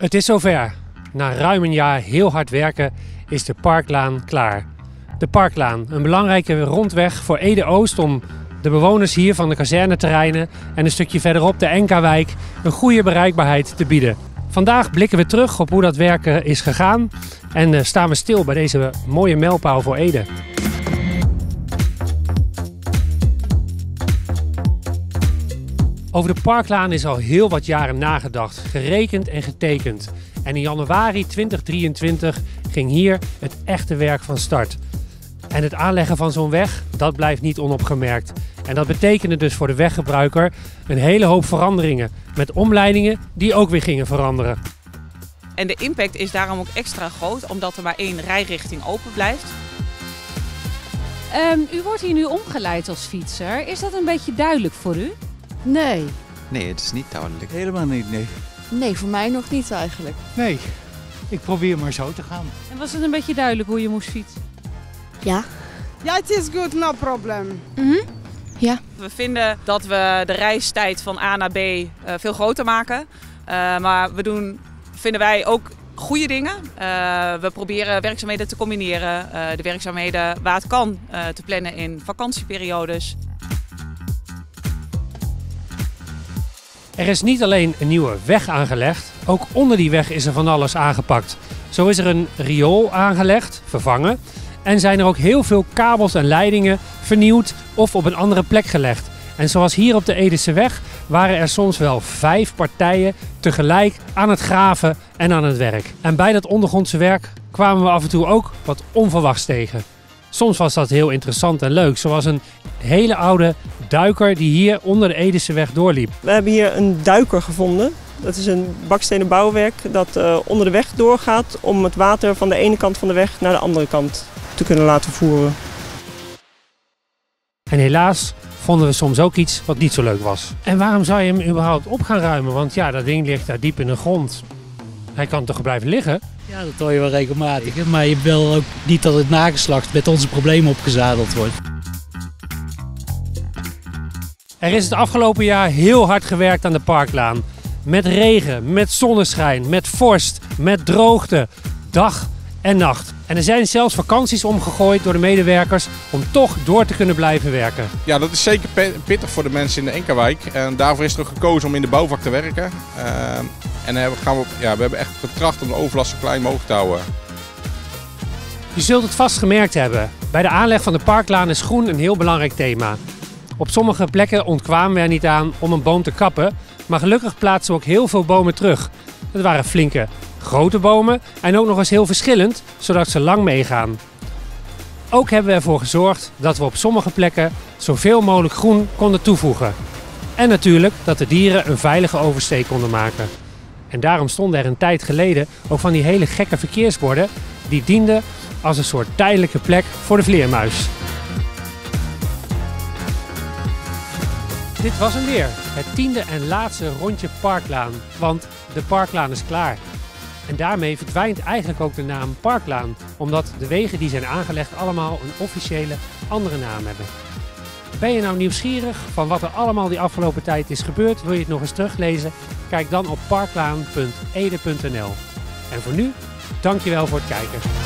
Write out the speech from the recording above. Het is zover. Na ruim een jaar heel hard werken is de Parklaan klaar. De Parklaan, een belangrijke rondweg voor Ede-Oost om de bewoners hier van de kazerneterreinen en een stukje verderop de Enkawijk een goede bereikbaarheid te bieden. Vandaag blikken we terug op hoe dat werken is gegaan en staan we stil bij deze mooie mijlpaal voor Ede. Over de Parklaan is al heel wat jaren nagedacht, gerekend en getekend. En in januari 2023 ging hier het echte werk van start. En het aanleggen van zo'n weg, dat blijft niet onopgemerkt. En dat betekende dus voor de weggebruiker een hele hoop veranderingen. Met omleidingen die ook weer gingen veranderen. En de impact is daarom ook extra groot, omdat er maar één rijrichting open blijft. U wordt hier nu omgeleid als fietser. Is dat een beetje duidelijk voor u? Nee. Nee, het is niet duidelijk. Helemaal niet, nee. Nee, voor mij nog niet eigenlijk. Nee, ik probeer maar zo te gaan. En was het een beetje duidelijk hoe je moest fietsen? Ja. Ja, het is goed, no problem. Ja. We vinden dat we de reistijd van A naar B veel groter maken. Maar we doen, vinden wij, ook goede dingen. We proberen werkzaamheden te combineren. De werkzaamheden waar het kan te plannen in vakantieperiodes. Er is niet alleen een nieuwe weg aangelegd, ook onder die weg is er van alles aangepakt. Zo is er een riool aangelegd, vervangen, en zijn er ook heel veel kabels en leidingen vernieuwd of op een andere plek gelegd. En zoals hier op de Edeseweg waren er soms wel 5 partijen tegelijk aan het graven en aan het werk. En bij dat ondergrondse werk kwamen we af en toe ook wat onverwachts tegen. Soms was dat heel interessant en leuk, zoals een hele oude duiker die hier onder de Edeseweg doorliep. We hebben hier een duiker gevonden. Dat is een bakstenen bouwwerk dat onder de weg doorgaat om het water van de ene kant van de weg naar de andere kant te kunnen laten voeren. En helaas vonden we soms ook iets wat niet zo leuk was. En waarom zou je hem überhaupt op gaan ruimen? Want ja, dat ding ligt daar diep in de grond. Hij kan toch blijven liggen? Ja, dat hoor je wel regelmatig. Maar je wil ook niet dat het nageslacht met onze problemen opgezadeld wordt. Er is het afgelopen jaar heel hard gewerkt aan de Parklaan. Met regen, met zonneschijn, met vorst, met droogte. Dag en nacht. En er zijn zelfs vakanties omgegooid door de medewerkers om toch door te kunnen blijven werken. Ja, dat is zeker pittig voor de mensen in de Enkawijk. En daarvoor is er ook gekozen om in de bouwvak te werken. We hebben echt getracht om de overlast zo klein mogelijk te houden. Je zult het vast gemerkt hebben. Bij de aanleg van de Parklaan is groen een heel belangrijk thema. Op sommige plekken ontkwamen we er niet aan om een boom te kappen. Maar gelukkig plaatsen we ook heel veel bomen terug. Dat waren flinke, grote bomen en ook nog eens heel verschillend, zodat ze lang meegaan. Ook hebben we ervoor gezorgd dat we op sommige plekken zoveel mogelijk groen konden toevoegen. En natuurlijk dat de dieren een veilige oversteek konden maken. En daarom stonden er een tijd geleden ook van die hele gekke verkeersborden die dienden als een soort tijdelijke plek voor de vleermuis. Dit was hem weer, het 10e en laatste rondje Parklaan, want de Parklaan is klaar. En daarmee verdwijnt eigenlijk ook de naam Parklaan, omdat de wegen die zijn aangelegd allemaal een officiële andere naam hebben. Ben je nou nieuwsgierig van wat er allemaal die afgelopen tijd is gebeurd? Wil je het nog eens teruglezen? Kijk dan op parklaan.ede.nl. En voor nu, dankjewel voor het kijken.